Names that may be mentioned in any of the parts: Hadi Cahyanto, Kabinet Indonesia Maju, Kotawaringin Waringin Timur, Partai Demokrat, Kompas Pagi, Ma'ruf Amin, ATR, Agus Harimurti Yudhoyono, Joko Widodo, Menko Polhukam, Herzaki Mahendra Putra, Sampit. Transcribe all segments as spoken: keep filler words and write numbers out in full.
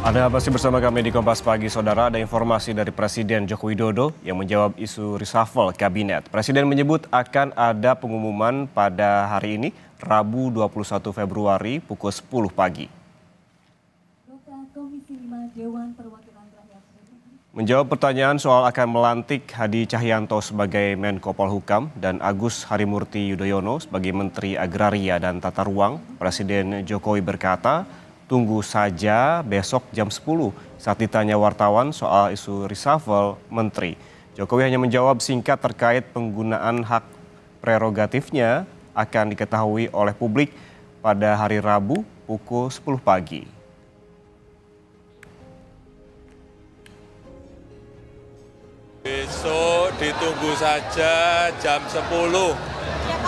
Anda masih bersama kami di Kompas Pagi, Saudara. Ada informasi dari Presiden Joko Widodo yang menjawab isu reshuffle kabinet. Presiden menyebut akan ada pengumuman pada hari ini, Rabu dua puluh satu Februari pukul sepuluh pagi. Menjawab pertanyaan soal akan melantik Hadi Cahyanto sebagai Menko Polhukam dan Agus Harimurti Yudhoyono sebagai Menteri Agraria dan Tata Ruang, Presiden Jokowi berkata, tunggu saja besok jam sepuluh saat ditanya wartawan soal isu reshuffle menteri. Jokowi hanya menjawab singkat terkait penggunaan hak prerogatifnya akan diketahui oleh publik pada hari Rabu pukul sepuluh pagi. Besok ditunggu saja jam sepuluh. Apa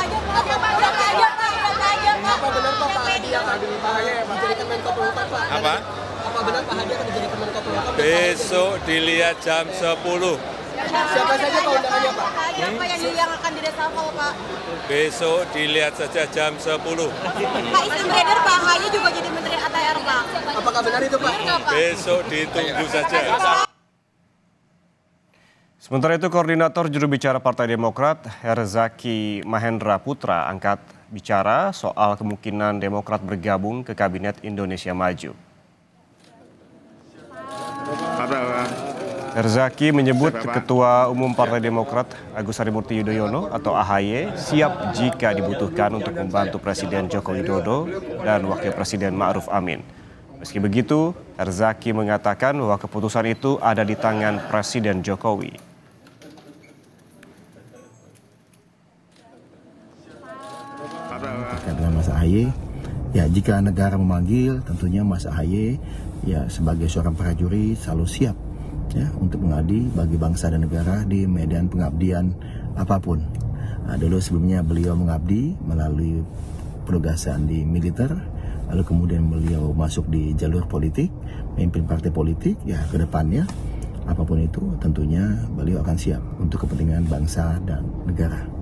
benar Pak Hadi akan menjadi Menko Polhukam, Pak? Apa? Apa benar Pak Hadi akan menjadi Menko Polhukam? Besok dilihat jam sepuluh. Siapa saja Pak undangannya, Pak? Apa yang akan diresafel, Pak? Besok dilihat saja jam sepuluh. Pak Islam Raider, Pak Hadi juga jadi Menteri A T R, Pak. Apakah benar itu, Pak? Besok ditunggu saja. Sementara itu, Koordinator Juru Bicara Partai Demokrat, Herzaki Mahendra Putra, angkat bicara soal kemungkinan Demokrat bergabung ke Kabinet Indonesia Maju. Herzaki menyebut Ketua Umum Partai Demokrat Agus Harimurti Yudhoyono atau A H Y siap jika dibutuhkan untuk membantu Presiden Joko Widodo dan Wakil Presiden Ma'ruf Amin. Meski begitu, Herzaki mengatakan bahwa keputusan itu ada di tangan Presiden Jokowi. Terkait dengan Mas A H Y, ya jika negara memanggil, tentunya Mas A H Y ya sebagai seorang prajurit selalu siap ya untuk mengabdi bagi bangsa dan negara di medan pengabdian apapun. Nah, dulu sebelumnya beliau mengabdi melalui penugasan di militer, lalu kemudian beliau masuk di jalur politik, memimpin partai politik, ya kedepannya apapun itu tentunya beliau akan siap untuk kepentingan bangsa dan negara.